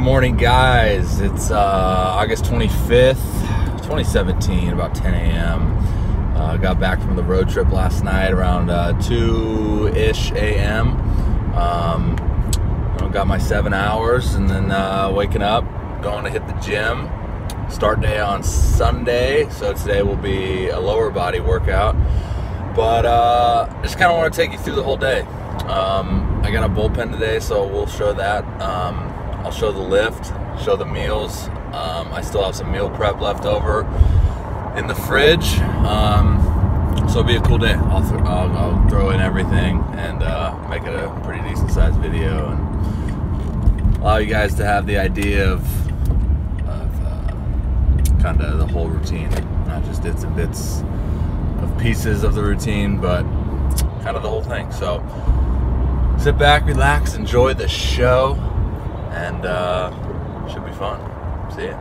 Good morning, guys. It's August 25th, 2017, about 10 a.m. Got back from the road trip last night around 2-ish a.m. Got my 7 hours and then waking up, going to hit the gym. Start day on Sunday, so today will be a lower body workout. But I just kind of want to take you through the whole day. I got a bullpen today, so we'll show that. I'll show the lift, show the meals. I still have some meal prep left over in the fridge. So it'll be a cool day. I'll throw in everything and make it a pretty decent sized video and allow you guys to have the idea of kind of the whole routine. Not just bits and bits of pieces of the routine, but kind of the whole thing. So sit back, relax, enjoy the show. And should be fun. See ya.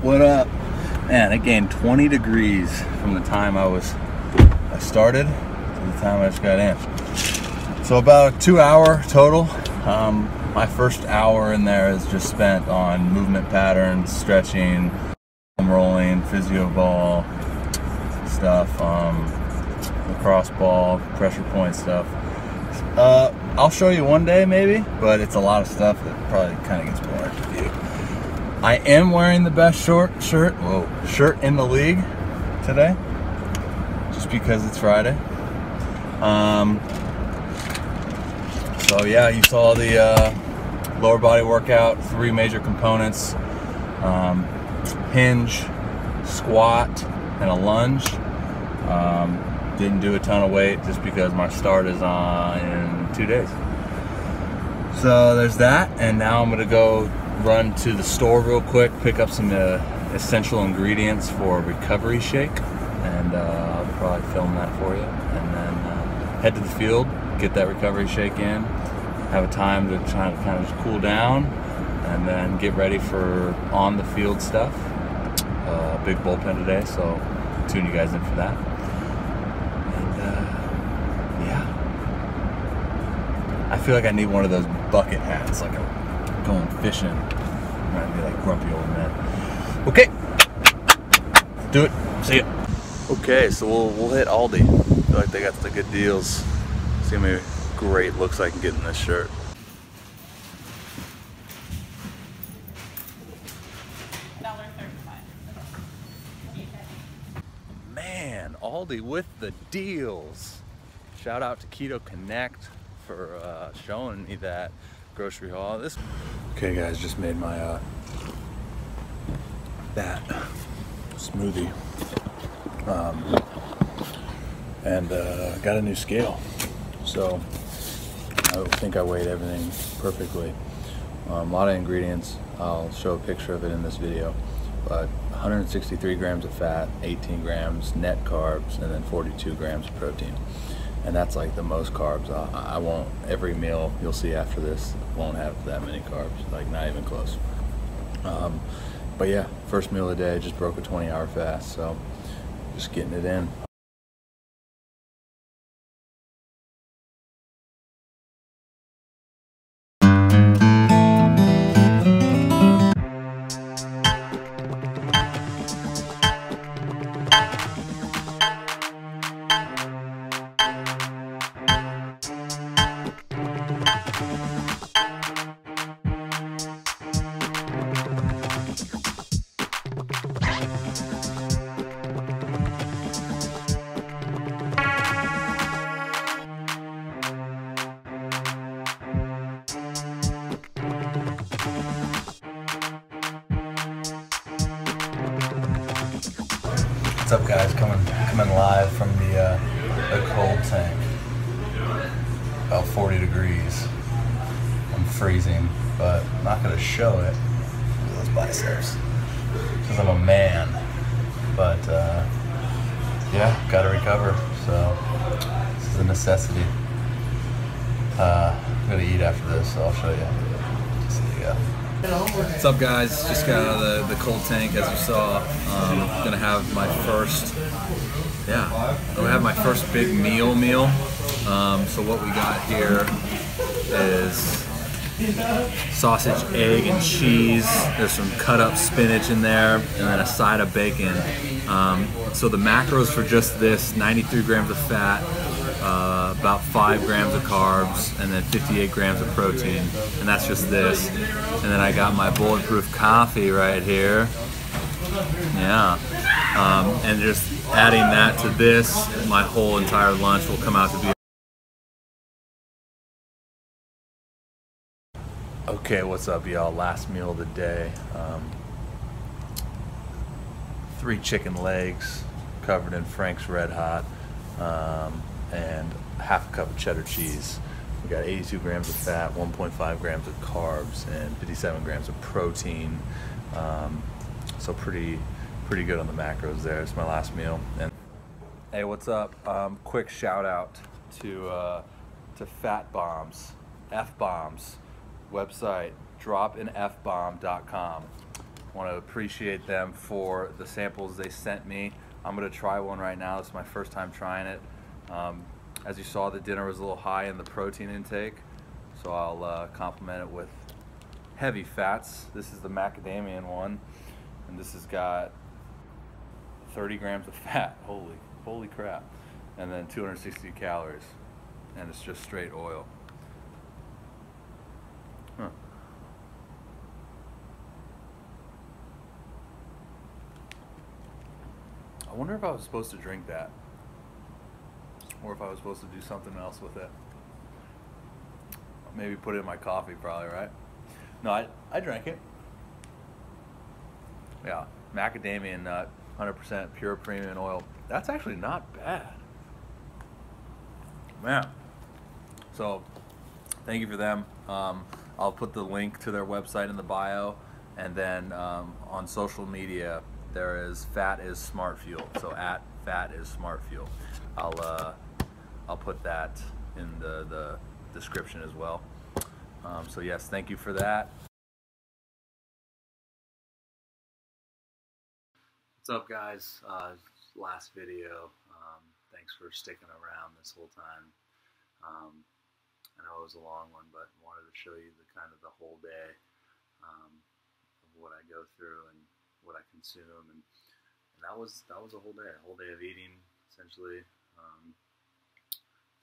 What up? Man, I gained 20 degrees from the time I started to the time I just got in. So about a 2 hour total. My first hour in there is just spent on movement patterns, stretching, rolling, physio ball stuff, the cross ball, pressure point stuff. I'll show you one day maybe, but it's a lot of stuff that probably kind of gets boring to you. I am wearing the best shirt in the league today, just because it's Friday. So yeah, you saw the lower body workout, three major components: hinge, squat, and a lunge. Didn't do a ton of weight just because my start is on in 2 days. So there's that, and now I'm gonna go run to the store real quick, pick up some essential ingredients for a recovery shake, and I'll probably film that for you, and then head to the field, get that recovery shake in, have a time to try to kind of just cool down, and then get ready for on the field stuff. Big bullpen today, so tune you guys in for that. And yeah, I feel like I need one of those bucket hats, like a going fishing. Might be like grumpy old man. Okay. Do it. See ya. Okay, so we'll hit Aldi. I feel like they got the good deals. See how many great looks I can get in this shirt. $1.35. Man, Aldi with the deals. Shout out to Keto Connect for showing me that grocery haul. Okay guys, just made my that smoothie, and got a new scale, so I think I weighed everything perfectly. A lot of ingredients. I'll show a picture of it in this video, but 163 grams of fat, 18 grams net carbs, and then 42 grams of protein. And that's like the most carbs. I won't, every meal you'll see after this won't have that many carbs, like not even close. But yeah, first meal of the day, just broke a 20-hour fast, so just getting it in. What's up, guys? Coming live from the cold tank. About 40 degrees. I'm freezing, but I'm not gonna show it. Look at those biceps, because I'm a man. But yeah, gotta recover. So this is a necessity. I'm gonna eat after this, so I'll show you. Just there you go. What's up, guys? Just got out of the cold tank, as you saw. Gonna have my first, big meal. So what we got here is sausage, egg, and cheese. There's some cut-up spinach in there, and then a side of bacon. So the macros for just this: 93 grams of fat, about 5 grams of carbs, and then 58 grams of protein, and that's just this. And then I got my bulletproof coffee right here. Yeah, and just adding that to this, my whole entire lunch will come out to be. Okay, what's up, y'all? Last meal of the day. 3 chicken legs covered in Frank's Red Hot. And half a cup of cheddar cheese. We got 82 grams of fat, 1.5 grams of carbs, and 57 grams of protein. So pretty good on the macros there. It's my last meal. And hey, what's up? Quick shout out to Fat Bombs, F-Bombs website, DropAnFBomb.com. Want to appreciate them for the samples they sent me. I'm gonna try one right now. It's my first time trying it. As you saw, the dinner was a little high in the protein intake, so I'll complement it with heavy fats. This is the macadamian one, and this has got 30 grams of fat. Holy crap! And then 260 calories, and it's just straight oil. Huh. I wonder if I was supposed to drink that, or if I was supposed to do something else with it. Maybe put it in my coffee, probably, right? No, I drank it. Yeah, macadamia nut, 100% pure premium oil. That's actually not bad. Man, so thank you for them. I'll put the link to their website in the bio, and then on social media, there is Fat Is Smart Fuel, so at Fat Is Smart Fuel. I'll put that in the description as well. So yes, thank you for that. What's up, guys? Last video. Thanks for sticking around this whole time. I know it was a long one, but wanted to show you the kind of the whole day of what I go through and what I consume, and that was a whole day of eating, essentially.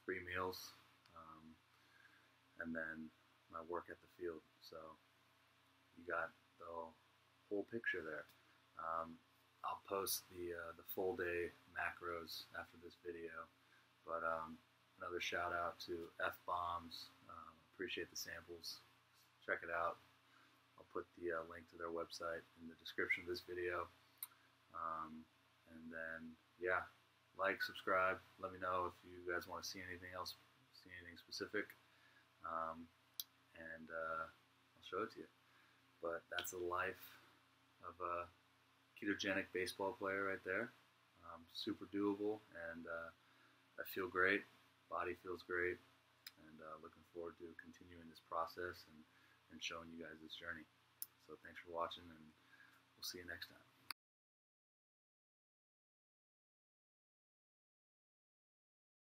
3 meals, and then my work at the field. So you got the whole picture there. I'll post the full day macros after this video, but another shout out to Fat Bombs. Appreciate the samples. Check it out. I'll put the link to their website in the description of this video. And then, yeah, like, subscribe. Let me know if you guys want to see anything else, see anything specific, and I'll show it to you. But that's the life of a ketogenic baseball player right there. Super doable, and I feel great. Body feels great. And looking forward to continuing this process and showing you guys this journey. So thanks for watching, and we'll see you next time.